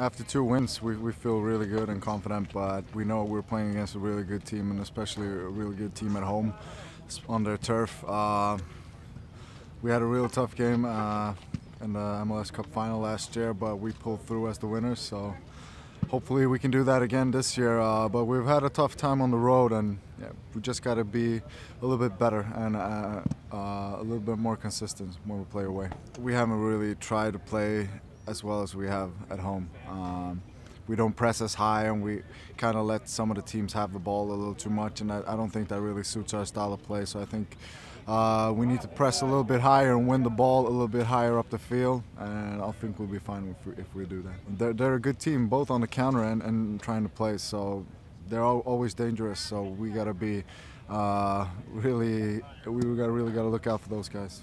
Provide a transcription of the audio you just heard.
After two wins, we feel really good and confident, but we know we're playing against a really good team, and especially a really good team at home on their turf. We had a real tough game in the MLS Cup final last year, but we pulled through as the winners, so hopefully we can do that again this year. But we've had a tough time on the road, and yeah, we just got to be a little bit better and a little bit more consistent when we play away. We haven't really tried to play as well as we have at home. We don't press as high, and we kind of let some of the teams have the ball a little too much, and I don't think that really suits our style of play. So I think we need to press a little bit higher and win the ball a little bit higher up the field, and I think we'll be fine if we do that. They're a good team, both on the counter and trying to play, so they're always dangerous, so we gotta be really gotta look out for those guys.